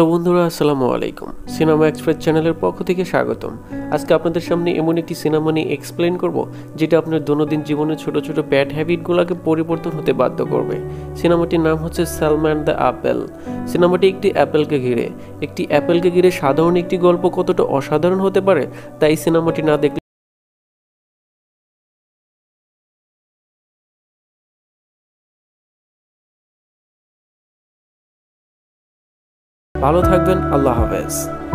তো বন্ধুরা, আসসালামু আলাইকুম। সিনেমা এক্সপ্রেস চ্যানেলের পক্ষ থেকে স্বাগতম। আজকে আপনাদের সামনে এমন একটি সিনেমা নিয়ে এক্সপ্লেন করব যেটা আপনার দৈনন্দিন জীবনের ছোট ছোট ব্যাড হ্যাবিটগুলোকে পরিবর্তন হতে বাধ্য করবে। সিনেমাটির নাম হচ্ছে সালমান দ্য অ্যাপেল। সিনেমাটি একটি অ্যাপেলকে ঘিরে সাধারণ একটি গল্প কতটা অসাধারণ হতে পারে তাই সিনেমাটি না দেখলে ভালো থাকবেন। আল্লাহ হাফেজ।